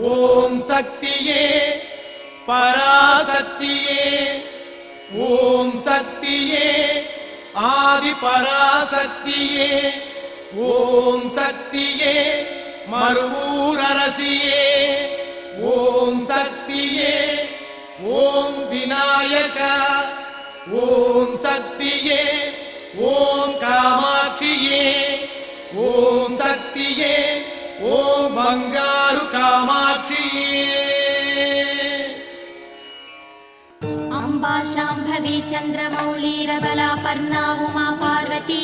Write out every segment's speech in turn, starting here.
ओम शक्तिये पराशक्तिये ओम शक्तिये आदि पराशक्तिये ओम शक्तिये मरुवूररसिये ओम शक्तिये ओम विनायका ओम शक्तिये ओम कामाक्षिये ओम शक्तिये ओम बंगारु कामाक्षिये अम्बा शांभवी चंद्रमौली रबलापर्णा उमा पार्वती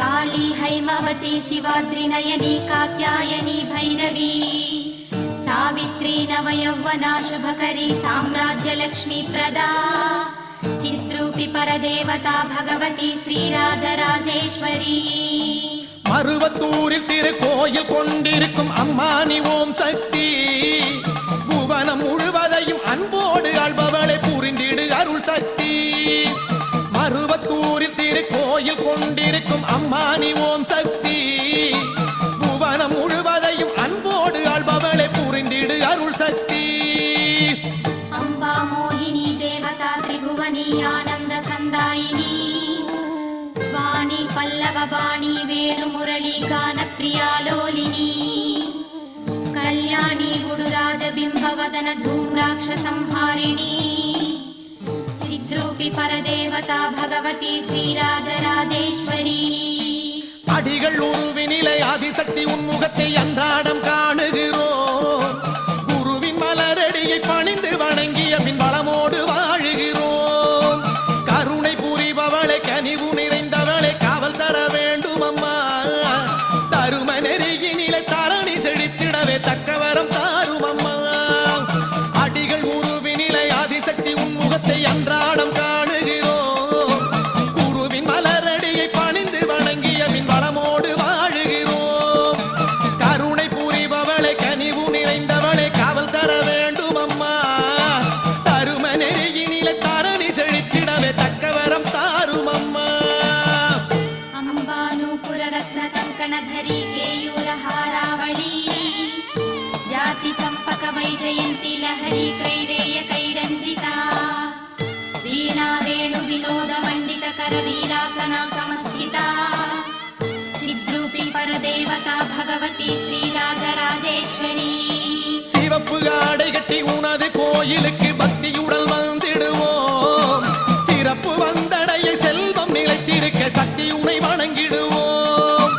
काली हैमवती शिवाद्रि नयनी कात्यायनी भैरवी सावित्री नवयौवना शुभकरी साम्राज्य लक्ष्मी प्रदा चित्रूपी परदेवता भगवती श्रीराजराजेश्वरी मरुवत्तूरिल तिरुकोयिल कोंडिरुक्कुम अम्मानी ओम शक्ति भुवनम मुळुवदैयुम अन्पोडु आळ्बवळे पुरिंदिडु अरुळ शक्ति मरुवत्तूरिल तिरुकोयिल कोंडिरुक्कुम अम्मानी ओम शक्ति भुवनम मुळुवदैयुम अन्पोडु आळ्बवळे पुरिंदिडु अरुळ शक्ति अम्बा मोहिनी देवता त्रिभुवनी आनंद संदायिनी वाणी पल्लव वाणी वेणु मुरली गान प्रिया लोलिनी कल्याणी गुडुराज बिंबवदन धूम्राक्ष संहारिणी चित्रूपी परदेवता भगवती श्रीराजराजेश्वरी अडिगल उरुविनिले आदिशक्ति उन्मुखते अंद्राडम काणुगिरो गुरुविन मलरडिये पणिंदु वणंगिय पिन वलमोडु वाळुगिरोम करुणै पुरिववळे कनिवु निरैंदवळे कावल तरा वेंडुम अम्मा तरुमनेरिगिनिले तारणी सेडितिडवे तक्कवरम तारुम अम्मा अडिगल उरुविनिले आदिशक्ति उन्मुखते अंद्राडम काणुगिरोम गुरुविन मलरडिये पणिंदु वणंगिय पिन वलमोडु वाळुगिरोम करुणै पुरिववळे कनिवु निरैंदवळे कावल तरा जयंती लहरी त्रैवेय कैरंजिता वीणा वेणु विनोद मंडित कर वीरासना समस्थिता चिद्रूपी परदेवता भगवती श्रीराजराजेश्वरी सिवप्पु आडै कट्टी उनदु कोयिलुक्कु भक्तियुडन वंदिडुवोम सिरप्पु वंदडैय सेल्वम निलैत्तिरुक्क शक्ति उनै वणंगिडुवोम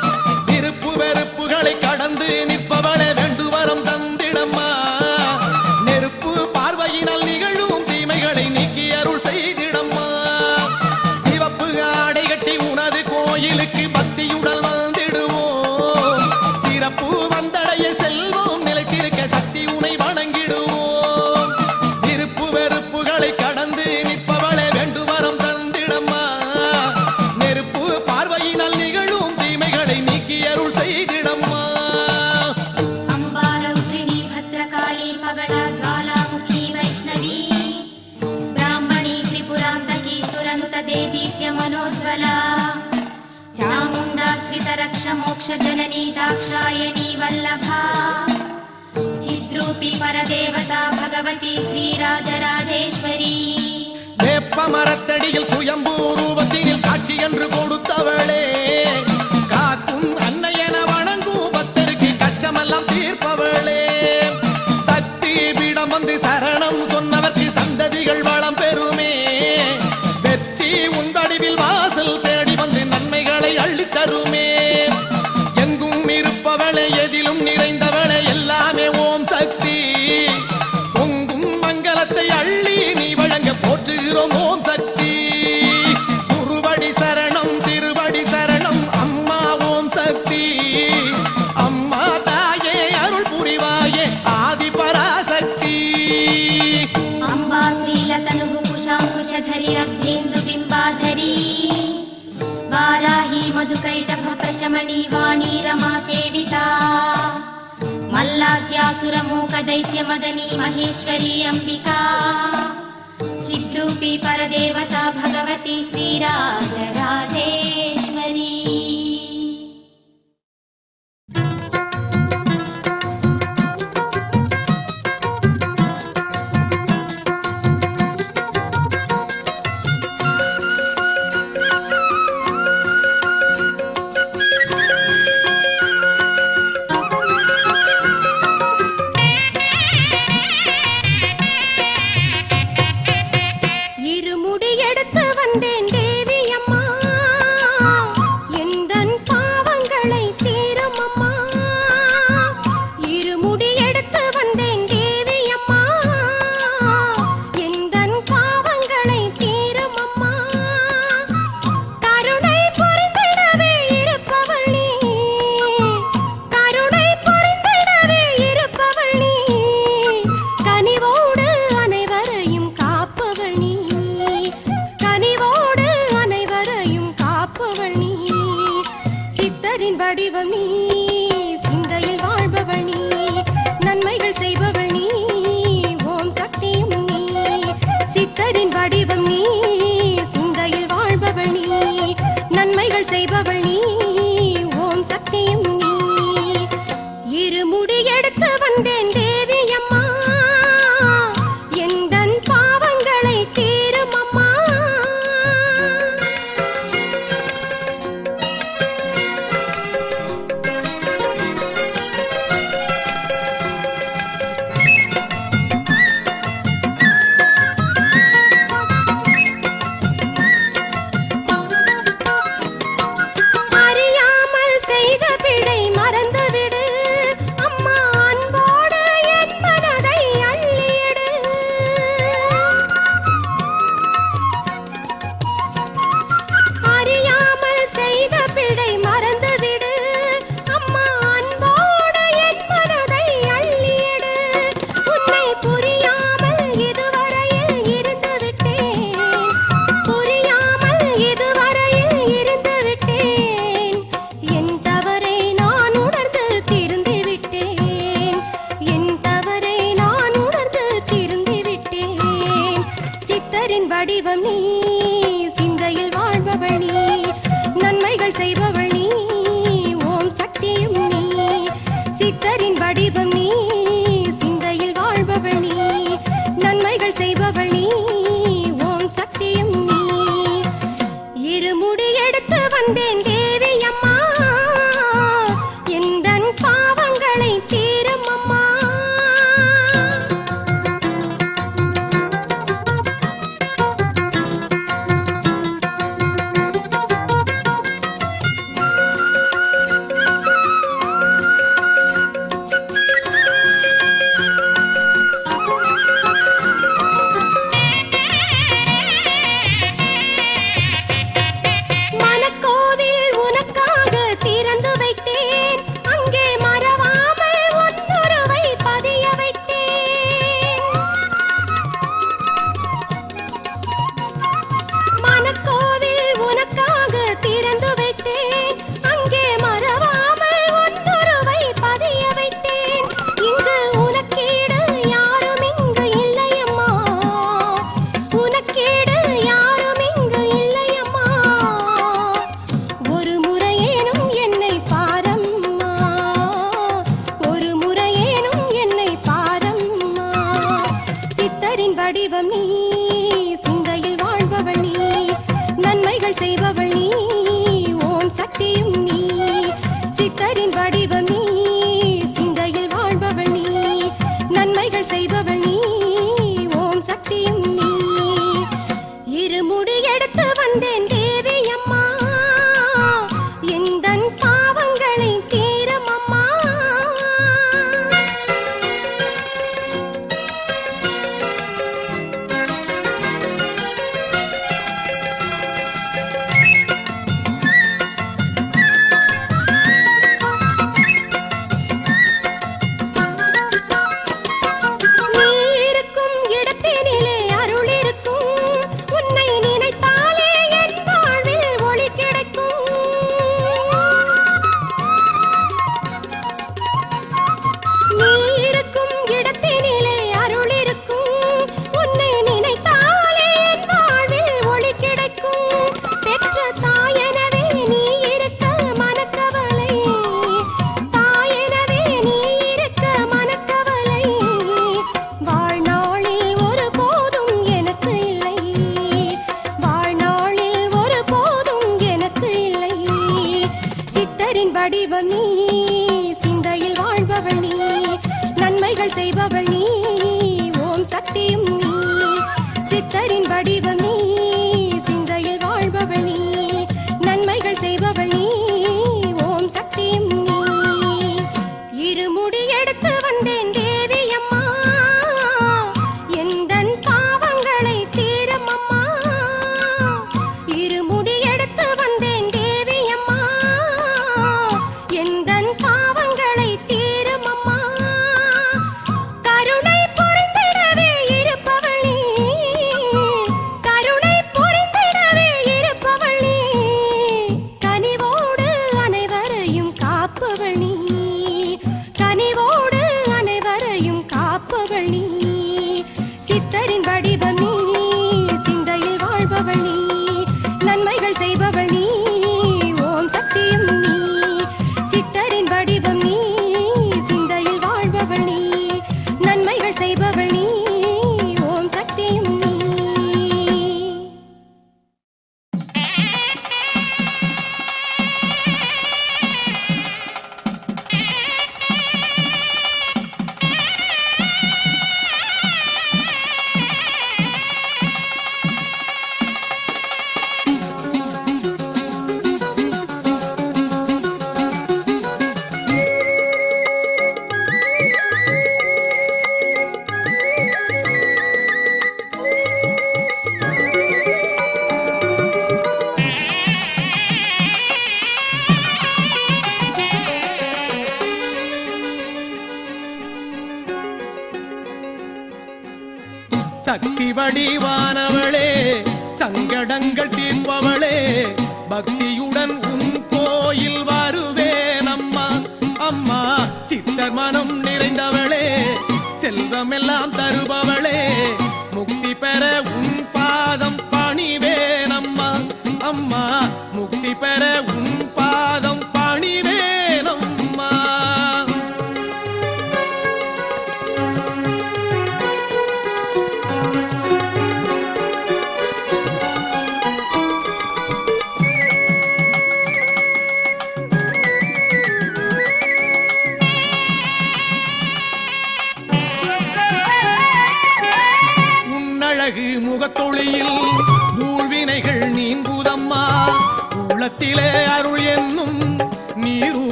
विरुप्पु वेरुप्पुகளை கடந்து நிற்பவளே வேண்டுவரம் தந்திடம்மா मोक्ष जननी दाक्षायणी वल्लभा चित्रूपी परदेवता भगवती श्रीराजराजेश्वरी वेपमरतडियिल सुयंभूरूपतिनिल काट्सी एन्रु कोडुत्तवळे काकुम अन्नयेन वणंगुम भक्तरुक्कु कष्टमेल्लाम तीर्पवळे शक्ति पीडम वंदु शरणम सोन्नवर्क्कु संददिगळ वळम पेरुमे वेट्टी उंदडिविल वासल तेडी वंदु नन्मैगळै अळ्ळि तरुमे ओम शक्ति तिरुवडी शरणम अम्मा ओम शक्ति अम्मा ताये अरुल पुरिवाये आदि पराशक्ति अम्बा श्रीलतनु कुशांकुशधरी अब्धेन्दु बिंबाधरी वाराही मधुकैटभ प्रशमणी वाणी रमा सेविता मल्लात्यासुरमूक दैत्य मदनी महेश्वरी अंबिका चिद्रूपी परदेवता भगवती श्रीराजराजेश्वरी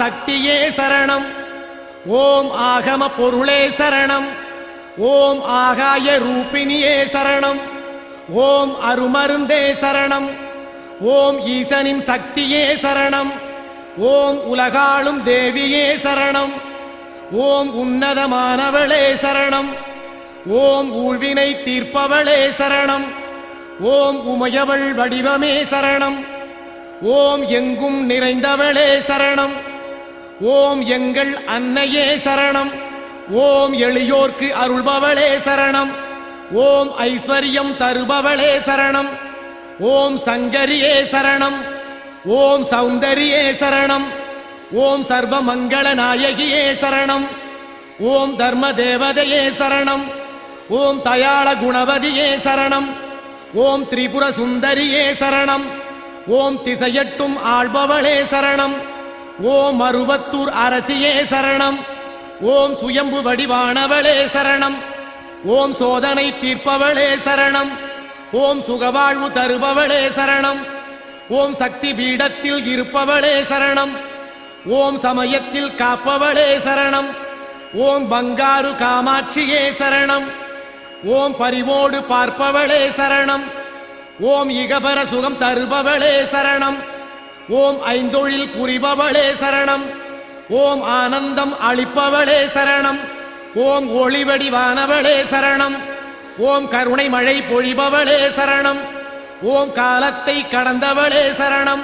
சக்தியே சரணம் ஓம் ஆகம பொருளே சரணம் ஓம் ஆகாய ரூபினியே சரணம் ஓம் அருமருந்தே சரணம் ஓம் ஈசனின் சக்தியே சரணம் ஓம் உலகாளும் தேவியே சரணம் ஓம் உன்னதமானவளே சரணம் ஓம் ஊழ்வினை தீர்ப்பவளே சரணம். ஓம் உமையவள் வடிவமே சரணம். ஓம் எங்கும் நிறைந்தவளே சரணம். ஓம் எங்கள் அன்னையே சரணம். ஓம் எளியோர்க்கு அருள்பவளே சரணம். ஓம் ஐஸ்வர்யம் தருபவளே சரணம். ஓம் சங்கரியே சரணம். ஓம் சௌந்தரியே சரணம். ஓம் சர்வமங்கள நாயகியே சரணம். ஓம் தர்ம தேவதையே சரணம். ஓம் தயாள குணவதியே சரணம். ஓம் திரிபுர சுந்தரியே சரணம். ஓம் திசையட்டும் ஆள்பவளே சரணம். ஓம் அருவத்தூர் அரசியே சரணம். ஓம் சுயம்பு வடிவானவளே சரணம். ஓம் சோதனை தீர்ப்பவளே சரணம். ஓம் சுகவாழ்வு தருபவளே சரணம். ஓம் சக்தி பீடத்தில் இருப்பவளே சரணம். ஓம் சமயத்தில் காப்பவளே சரணம். ஓம் பங்காரு காமாட்சியே சரணம். ஓம் பரிவோடு பார்ப்பவளே சரணம். ஓம் இகபர சுகம் தருபவளே சரணம். ஓம் ஐந்தொழில் புரிபவளே சரணம். ஓம் ஆனந்தம் அளிப்பவளே சரணம். ஓம் ஒளிவடிவானவளே சரணம். ஓம் கருணை மழை பொழிபவளே சரணம். ஓம் காலத்தை கடந்தவளே சரணம்.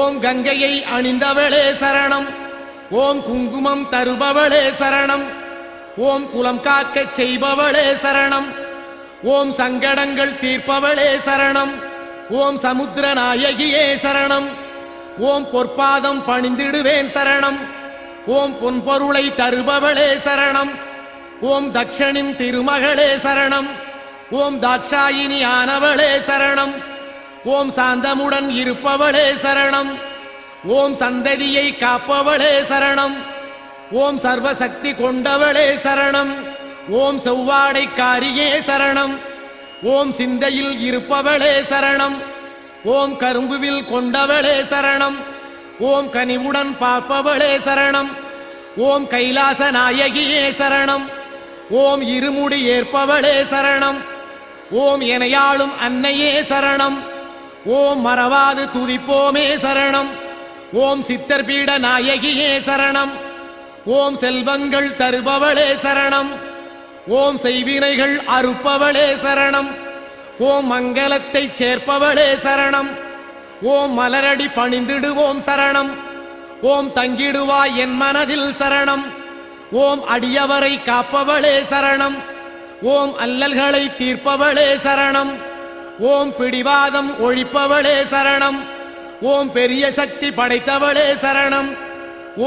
ஓம் கங்கையை அணிந்தவளே சரணம். ஓம் குங்குமம் தருபவளே சரணம். ஓம் குலம் காக்கச் செய்பவளே சரணம். ஓம் சங்கடங்கள் தீர்ப்பவளே சரணம். ஓம் சமுத்திர நாயகியே சரணம். ஓம் பொற்பாதம் பணிந்திடுவேன் சரணம். ஓம் பொன்பொருளை தருபவளே சரணம். ஓம் தக்ஷனின் திருமகளே சரணம். ஓம் தாட்சாயினி ஆனவளே சரணம். ஓம் சாந்தமுடன் இருப்பவளே சரணம். ஓம் சந்ததியை காப்பவளே சரணம். ஓம் சர்வசக்தி கொண்டவளே சரணம். ஓம் செவ்வாடைக்காரியே சரணம். ஓம் சிந்தையில் இருப்பவளே சரணம். ஓம் கரும்புவில் கொண்டவளே சரணம். ஓம் கனிவுடன் பார்ப்பவளே சரணம். ஓம் கைலாச நாயகியே சரணம். ஓம் இருமுடி ஏற்பவளே சரணம். ஓம் எனையாளும் அன்னையே சரணம். ஓம் மறவாது துதிப்போமே சரணம். ஓம் சித்தர்பீட நாயகியே சரணம். ஓம் செல்வங்கள் தருபவளே சரணம். ஓம் செய்வினைகள் அறுப்பவளே சரணம். ஓம் மங்களத்தை சேர்ப்பவளே சரணம். ஓம் மலரடி பணிந்திடுவோம் சரணம். ஓம் தங்கிடுவாய் என் மனதில் சரணம். ஓம் அடியவரை காப்பவளே சரணம். ஓம் அல்லல்களை தீர்ப்பவளே சரணம். ஓம் பிடிவாதம் ஒழிப்பவளே சரணம். ஓம் பெரிய சக்தி படைத்தவளே சரணம்.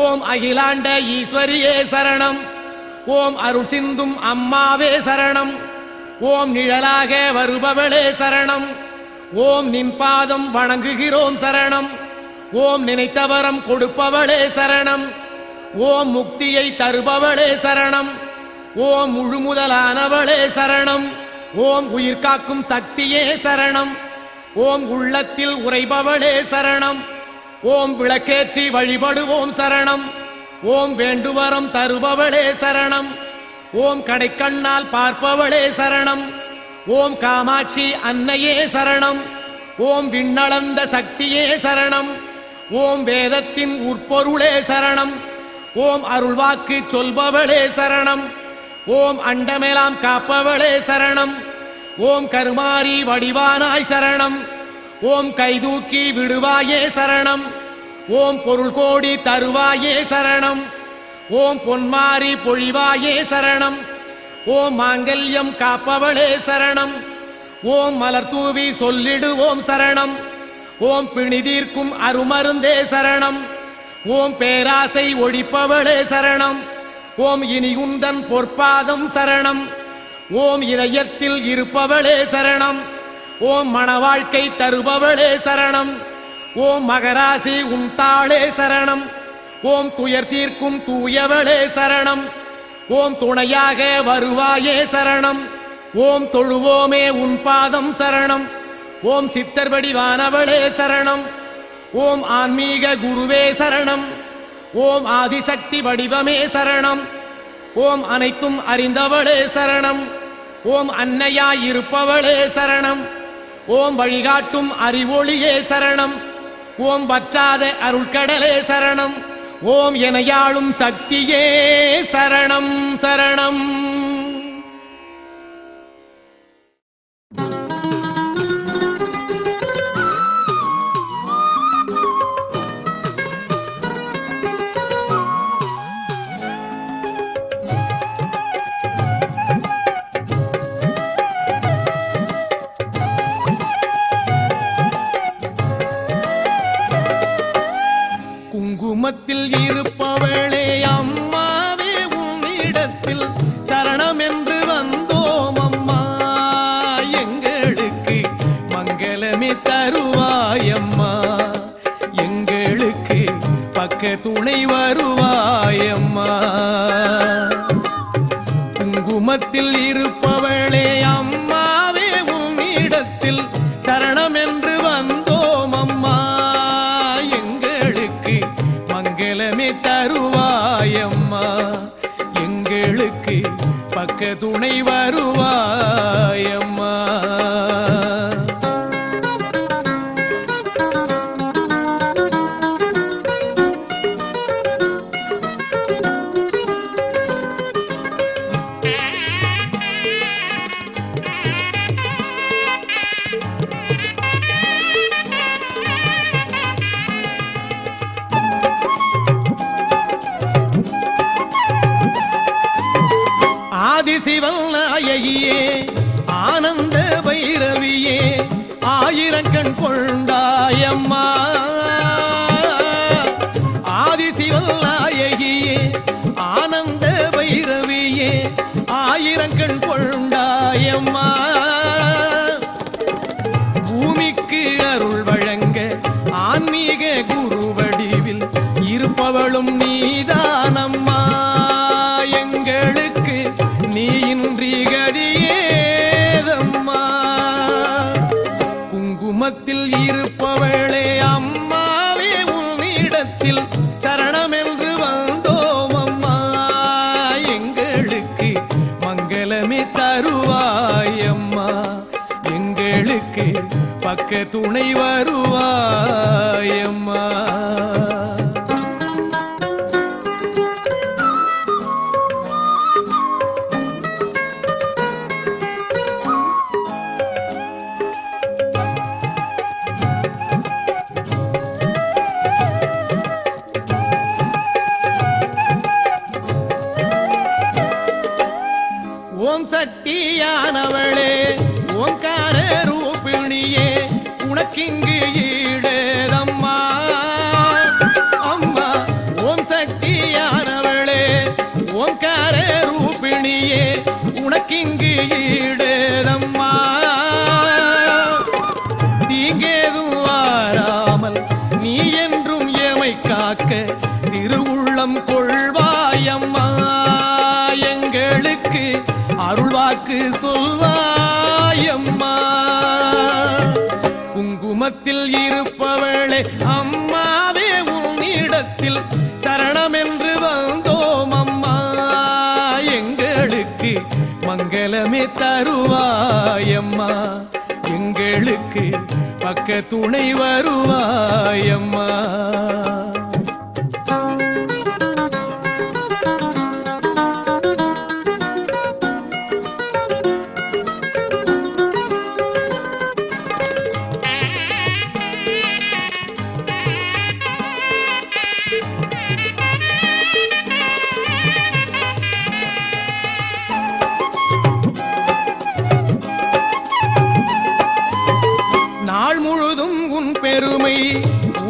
ஓம் அகிலாண்ட ஈஸ்வரியே சரணம். ஓம் அருள் சிந்தும் அம்மாவே சரணம். ஓம் நிழலாக வருபவளே சரணம். ஓம் நின்பாதம் வணங்குகிறோம் சரணம். ஓம் நினைத்தவரம் கொடுப்பவளே சரணம். ஓம் முக்தியை தருபவளே சரணம். ஓம் முழுமுதலானவளே சரணம். ஓம் உயிர்காக்கும் சக்தியே சரணம். ஓம் உள்ளத்தில் உறைபவளே சரணம். ஓம் விளக்கேற்றி வழிபடுவோம் சரணம். ஓம் வேண்டுவரம் தருபவளே சரணம். ஓம் கடைக்கண்ணால் பார்ப்பவளே சரணம். ஓம் காமாட்சி அன்னையே சரணம். ஓம் விண்ணளந்த சக்தியே சரணம். ஓம் வேதத்தின் உட்பொருளே சரணம். ஓம் அருள்வாக்கு சொல்பவளே சரணம். ஓம் அண்டமெலாம் காப்பவளே சரணம். ஓம் கருமாரி வடிவானாய் சரணம். ஓம் கைதூக்கி விடுவாயே சரணம். ஓம் பொருள் கோடி தருவாயே சரணம். ஓம் பொன்மாரி பொழிவாயே சரணம். ஓம் மாங்கல்யம் காப்பவளே சரணம். ஓம் மலர் தூவி சொல்லிடுவோம் சரணம். ஓம் பிணிதீர்க்கும் அருமருந்தே சரணம். ஓம் பேராசை ஒழிப்பவளே சரணம். ஓம் இனியுந்தன் பொற்பாதம் சரணம். ஓம் இதயத்தில் இருப்பவளே சரணம். ஓம் மணவாழ்க்கை தருபவளே சரணம். ஓம் மகராசி உன் தாளே சரணம். ஓம் துயர் தீர்க்கும் தூயவளே சரணம். ஓம் துணையாக வருவாயே சரணம். ஓம் தொழுவோமே உன் பாதம் சரணம். ஓம் சித்தர் வடிவானவளே சரணம். ஓம் ஆன்மீக குருவே சரணம். ஓம் ஆதிசக்தி வடிவமே சரணம். ஓம் அனைத்தும் அறிந்தவளே சரணம். ஓம் அன்னையாயிருப்பவளே சரணம். ஓம் வழிகாட்டும் அறிவொளியே சரணம். ஓம் வற்றாத அருள்கடலே சரணம். ஓம் எனையாளும் சக்தியே சரணம் சரணம். பைரவியே ஆனந்த பைரவியே ஆயிரங்கண் கொண்டாயம்மா ஆதிசிவன் நாயகியே ஆனந்த பைரவியே ஆயிரங்கண் கொண்டாயம்மா பூமிக்கு அருள் வழங்க ஆன்மீக குருவடிவில் இருப்பவளும் நீதானம்மா எங்களுக்கு நீ இன்றி கதியேதம்மா குங்குமத்தில் இருப்பவளே அம்மாவே உன்னிடத்தில் சரணமென்று வந்தோம் அம்மா எங்களுக்கு மங்களமே தருவாயம்மா எங்களுக்கு பக்க துணை வருவாயம்மா ओम शक्तियानवळे ओंकार रूपिणिये उनक्किंगु ईडेदम्मा अम्मा ओम शक्तियानवळे ओंकार रूपिणिये उनक्किंगु ईडेदम्मा तींगेदुम वारामल नी एंद्रुम एमै काक्क तिरुउल्लम कोल्वायम्मा एंगळुक्कु அருள்வாக்கு சொல்வாயம்மா குங்குமத்தில் இருப்பவளே அம்மாவே உன்னிடத்தில் சரணம் என்று வந்தோம் அம்மா எங்களுக்கு மங்களமே தருவாயம்மா எங்களுக்கு பக்க துணை வருவாயம்மா பெருமை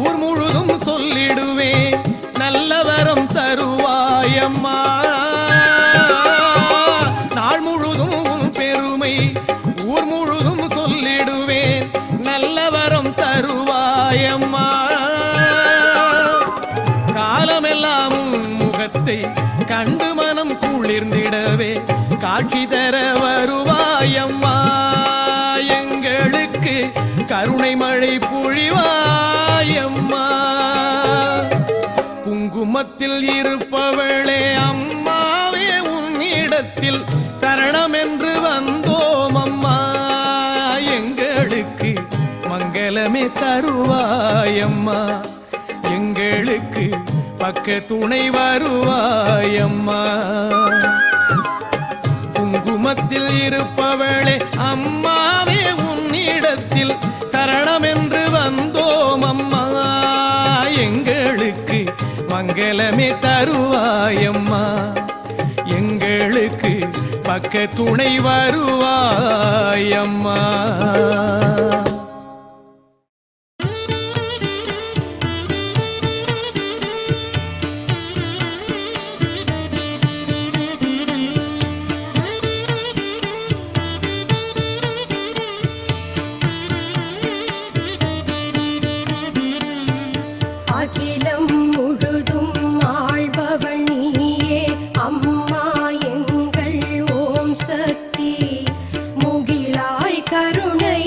ஊர் முழுதும் சொல்லிடுவே நல்லவரம் தருவாயம்மா நாள் முழுதும் உன் பெருமை ஊர் முழுதும் சொல்லிடுவேன் நல்லவரம் தருவாயம்மா காலமெல்லாம் முகத்தை கண்டு மனம் குளிர்ந்திடவே காட்சி தர வருவாயம்மா எங்களுக்கு கருணை மழை புழிவாயம்மா குங்குமத்தில் இருப்பவளே அம்மாவே உன்னிடத்தில் சரணம் என்று வந்தோம் அம்மா எங்களுக்கு மங்களமே தருவாயம்மா எங்களுக்கு பக்க துணை வருவாயம்மா குங்குமத்தில் இருப்பவளே அம்மாவே உன்னிடத்தில் சரணம் என்று வந்தோம் அம்மா எங்களுக்கு மங்களமே தருவாயம்மா எங்களுக்கு பக்க துணை வருவாயம்மா கருணை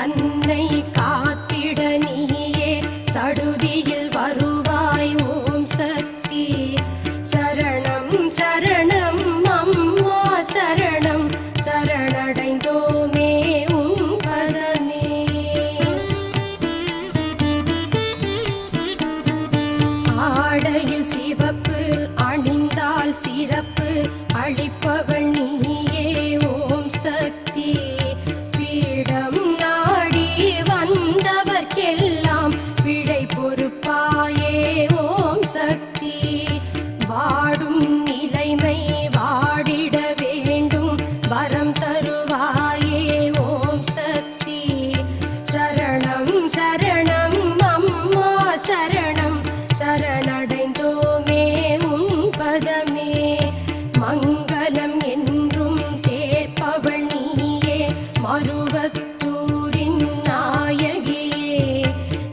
तन्नै कात्तिड शरणं अम्मा शरणं शरणडैंदोमे उन पदमे मंगलम एन्रुम सेर्पवल नीये मरुवत्तूरिन नायगिये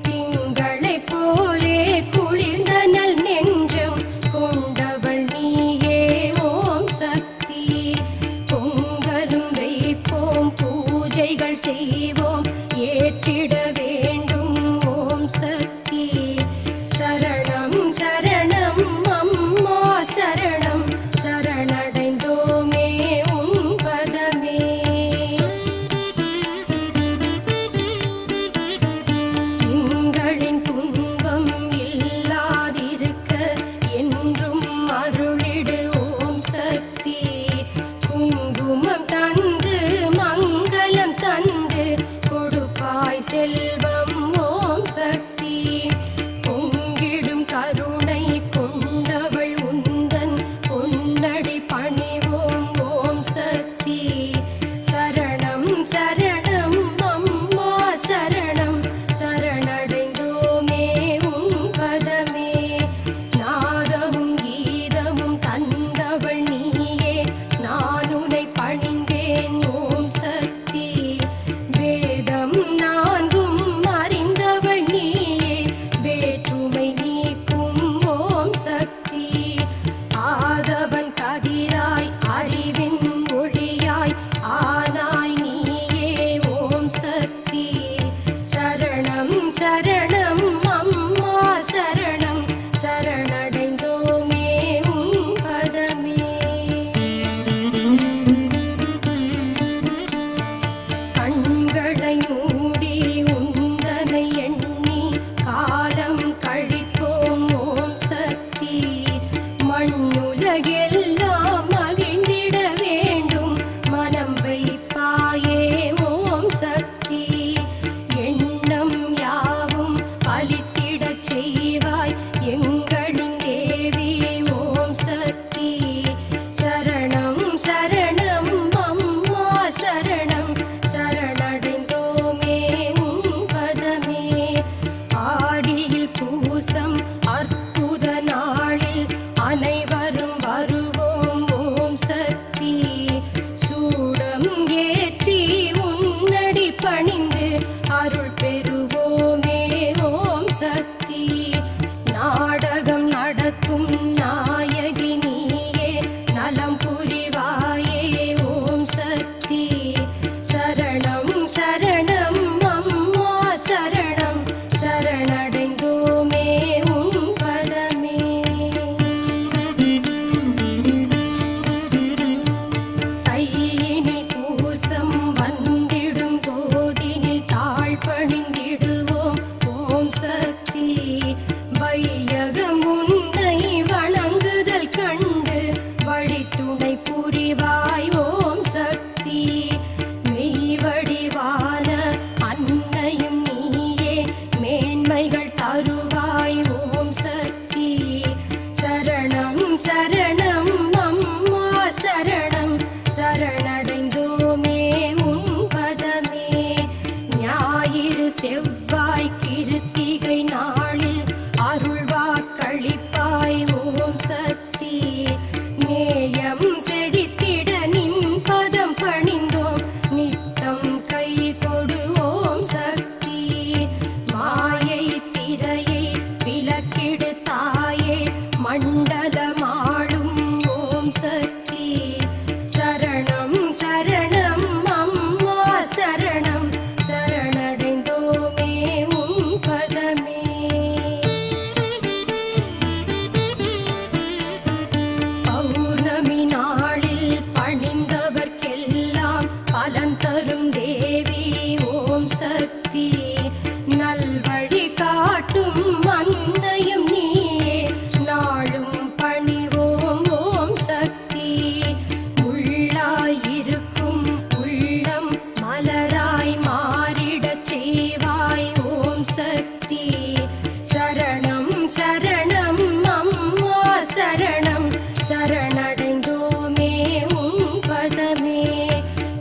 तिंगळे पोले कुळिर्न नल नेंजम कोंडवल नीये ओम शक्ति पोंगलुम वैपोम पूजैगळ सेवोम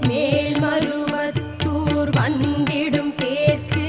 मेल मरुवत्तूर वंदिडुम पेर्क्कु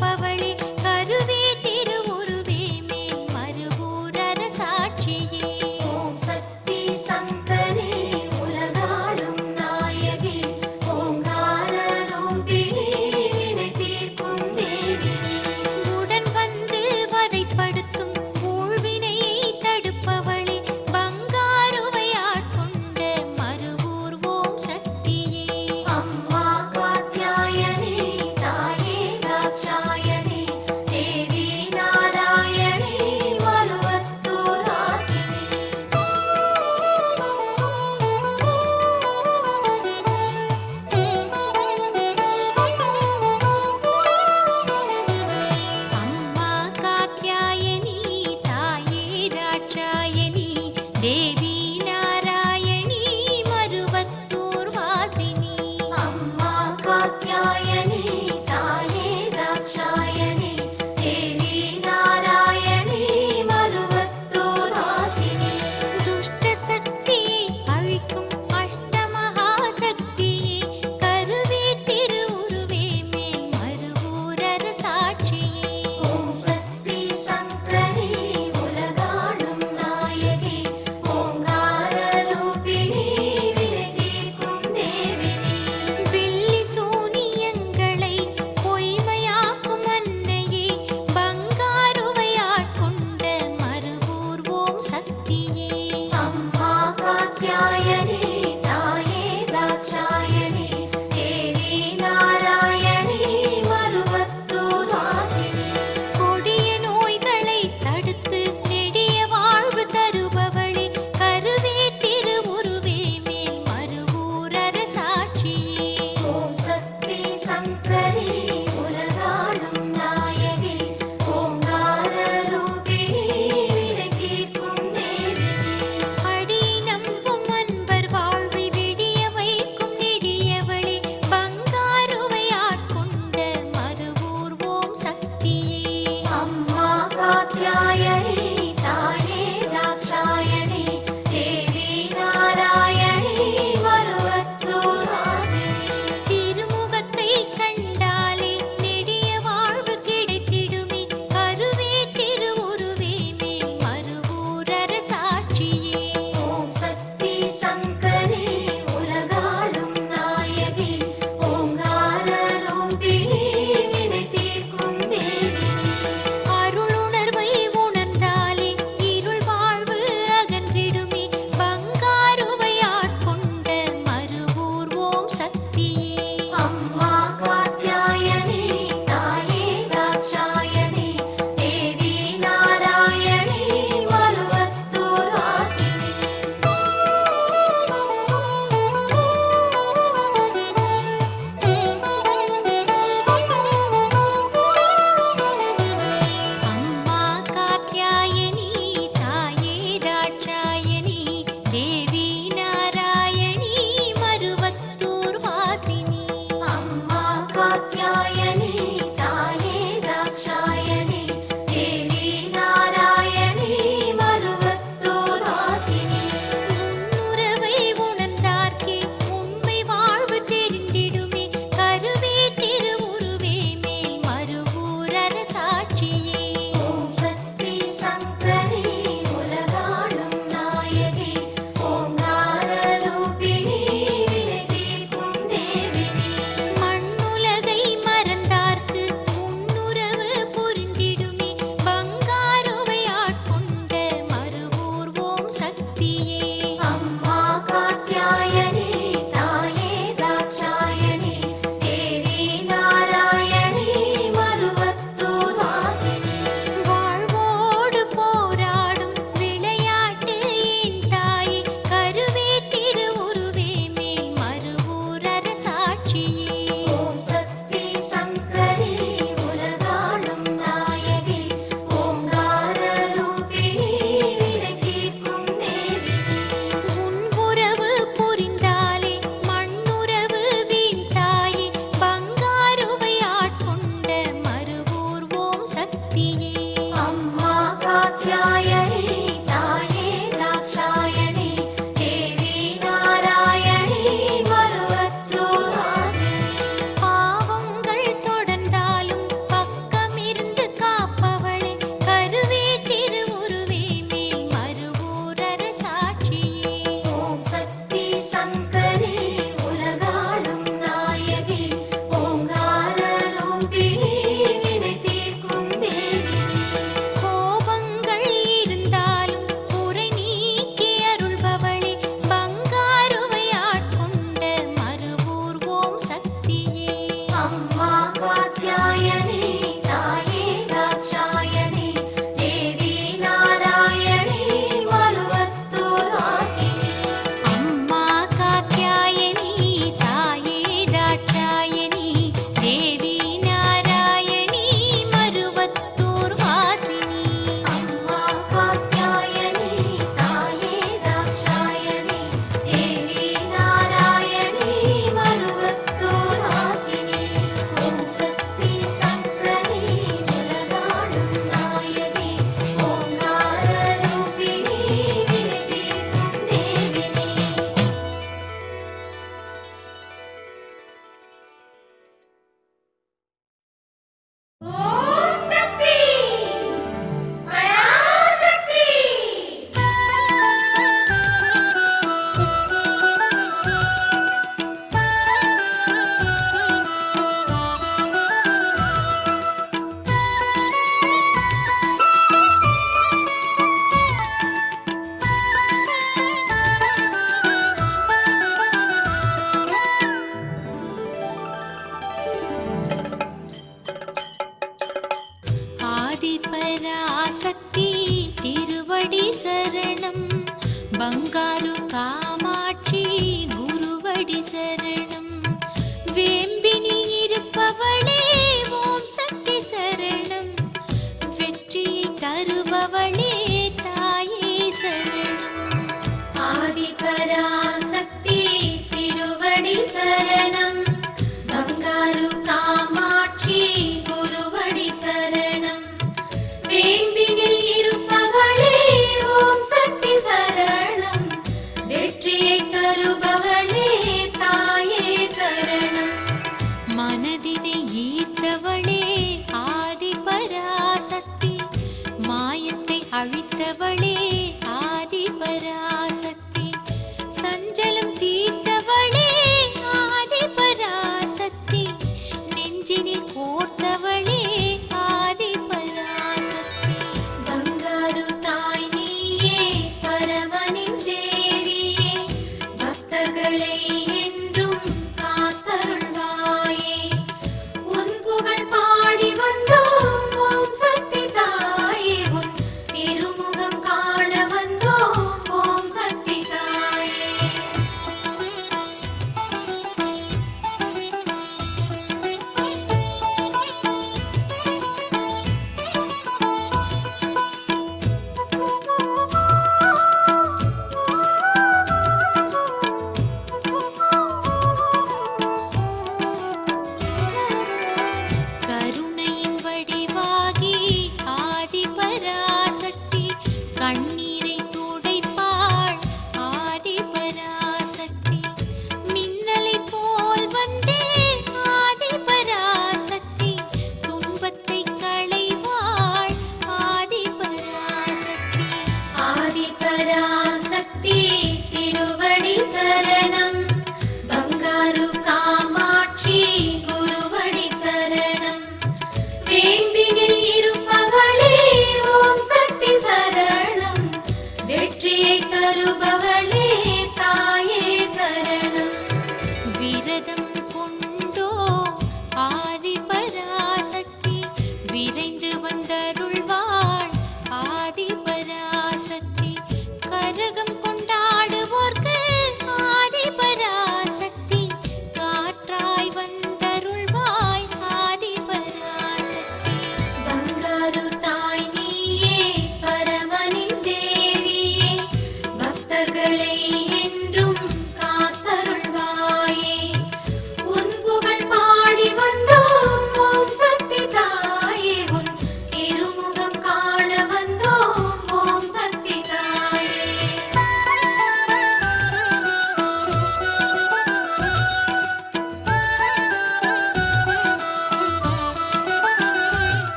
पवळे करुवे तिरुवुरुवे में मरुवूरर साक्षिये ओम शक्ति संकरे उलगाडुम नायगे ओंकार रूपिणे विने तीर्कुम देवी उडन वंदु वदैपडुत्तुम मूळविनै तडुपवळे बंगारुवै आट्कोंड मरुवूर ओम शक्तिये अम्मा कात्यायने. पराशक्ति तिरुवडी शरणं बंगारु कामाक्षी गुरुवडी शरणं वेंबिनी इरुप्पवळे ओम शक्ति शरणं वेट्री तरुवळे ताये शरणं आदि पराशक्ति तिरुवडी शरणं बंगारु कामाक्षी गुरुवडी शरणं वेंबिनी इरुप्पवळे ओम शक्ति शरणं वेट्री तरुवळे ताये शरणं मनदिने ईर्तवळे आदि पराशक्ति मायते अळितवळे आदि पराशक्ति संजलं तीर्तवळे आदि पराशक्ति नेंजिने कोर्तवळे आदि पराशक्ति बंगारु ताई नीये परमनिन्देविये भक्तर्गळे என்றும் காத்தருள்வாயே உன் புகழ் பாடி வந்தோம் ஓம் சக்தி தாயே உன் திருமுகம் காண வந்தோம் ஓம் சக்தி தாயே கருணையின் வடிவாகி ஆதி பராசக்தி கண்ணீரை துடைப்பாள் ஆதி பராசக்தி மின்னலை போல் வந்தே ஆதி பராசக்தி துன்பத்தை களைவாள் ஆதி பராசக்தி ஆதி பராசக்தி திருவடி சரணம் பங்காரு காமாட்சி குருவடி சரணம் வேம்பினில் இருப்பவளே ஓம் சக்தி சரணம் வெற்றியை தருபவளே தாயே சரணம் விரதம் கொண்டோ ஆதி பராசக்தி விரைந்து வந்தருள்வாள் ஆதி பராசக்தி கரகம் கொண்டாடுவோர்க்கு ஆதி பராசக்தி காற்றாய் வந்தருள்வாய் ஆதி பராசக்தி बंगारु ताई नीये परमनिन देविये भक्तर्गळे என்றும் காத்தருள்வாயே உன் புகழ் பாடி வந்தோம் ஓம் சக்தி தாயே உன் திரு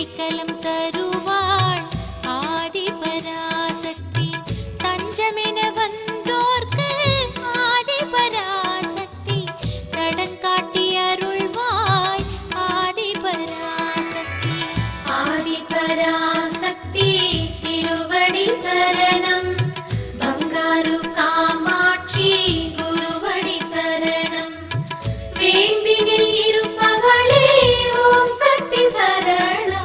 அரிகலம் தருவாள் ஆதி பராசக்தி தஞ்சமென வந்தோர்க்கு ஆதி பராசக்தி தடங்காட்டி அருள்வாய் ஆதி பராசக்தி ஆதி பராசக்தி திருவடி சரணம் பங்காரு காமாட்சி குருவடி சரணம் வேம்பினில் இருப்பவளே ஓம் சக்தி சரணம்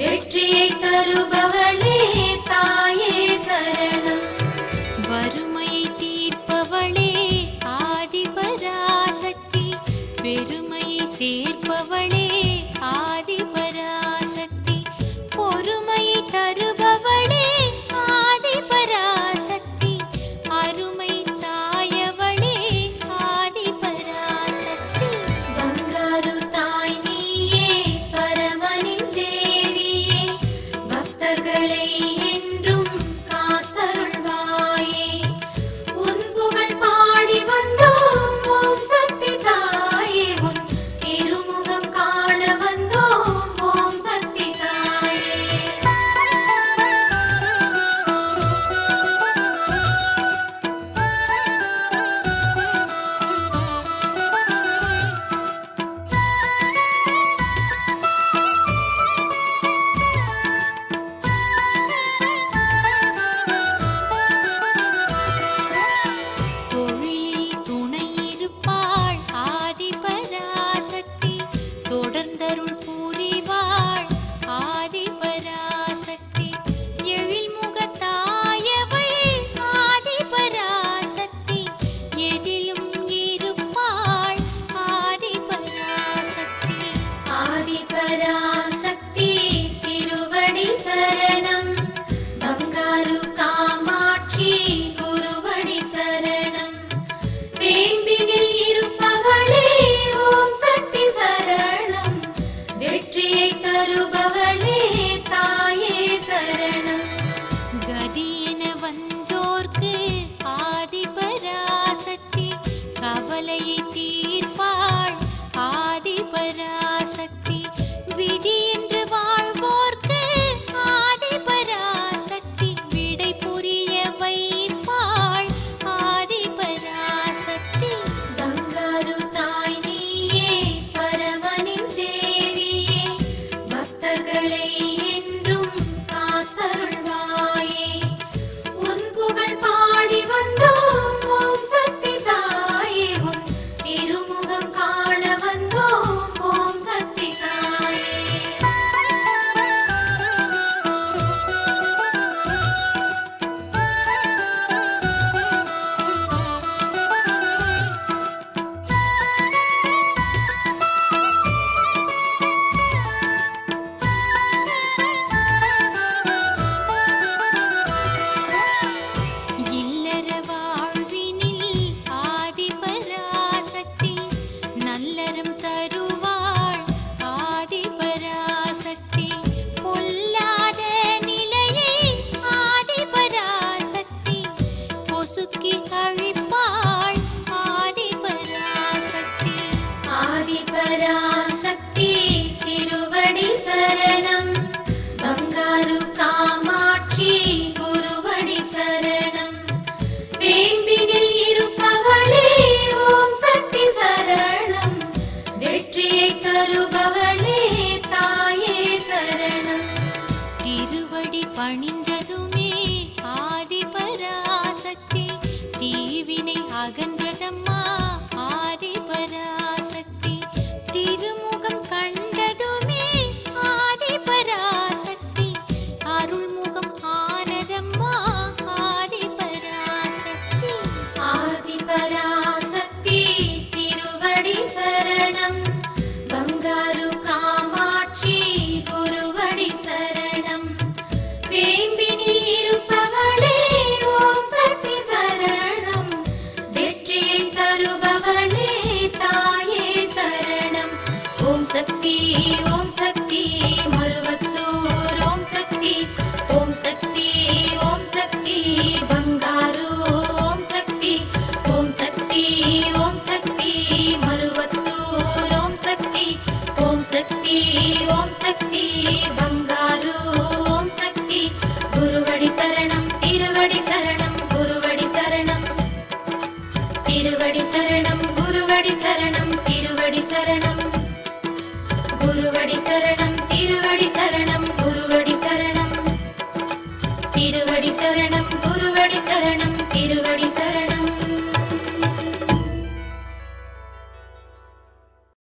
வெற்றியை தருபவளே தாயே சரணம் வறுமையை தீர்ப்பவளே ஆதி பராசக்தி பெருமையை சேர்ப்பவளே ஆதி பராசக்தி பொறுமையை தருபவளே ஆதி பராசக்தி அருமை தாயவளே ஆதி பராசக்தி பங்காரு தாய் நீயே பரமனின் தேவியே பக்தர்களை என்றும் காத்தருள்வாயே உன் புகழ் பாடி வந்தோம் ஓம் சக்தி தாயே உன் திருமுகம் காண வந்தோம் ஓம் சக்தி தாயே தொழிலில் துணையிருப்பாள் ஆதி பராசக்தி தொடர்ந்தருள் புரிவாள் ஆதி பராசக்தி எழில் முகத்தாயவள் ஆதி பராசக்தி எதிலும் இருப்பாள் ஆதி பராசக்தி ஆதி பராசக்தி திருவடி சரணம் பங்காரு காமாட்சி குருவடி சரணம் வேம்பினில் இருப்பவளே ஓம் சக்தி சரணம் வெற்றியை தருபவளே தாயே சரணம் கதியென வந்தோர்க்கு ஆதி பராசக்தி கவலையை தீர்ப்பாள் ஆதி பராசக்தி விதி என்று வாழ்வோர்க்கு ஆதி பராசக்தி விடை புரிய வைப்பாள் ஆதி பராசக்தி பங்காரு தாய் நீயே பரமனின் தேவியே பக்தர்களை என்றும் காத்தருள்வாயே உன் புகழ் பாடி வந்தோம் ஓம் சக்தி தாயே உன் திருமுகம் காண வந்தோம் ஓம் சக்தி தாயே இல்லற வாழ்வினில் ஆதி பராசக்தி நல்லறம் தருவாள் ஆதி பராசக்தி பொல்லாத நிலையை ஆதி பராசக்தி பொசுக்கி அழிப்பாள் ஆதி பராசக்தி ஆதி பராசக்தி திருவடி சரணம் பங்காரு காமாட்சி குருவடி சரணம் வேம்பினில் இருப்பவளே ஓம் சக்தி சரணம் வெற்றியை தருபவளே தாயே சரணம் திருவடி பணிந்ததுமே ஆதி பராசக்தி தீவினை அகன்றதம்மா ஆதி பராசக்தி திருமுகம் கண்டதுமே ஆதி பராசக்தி அருள்முகம் ஆனதம்மா ஆதி பராசக்தி ஆதி பராசக்தி திருவடி சரணம் பங்காரு காமாட்சி குருவடி சரணம் வேம்பி शक्ति ओम शक्ति भंगा।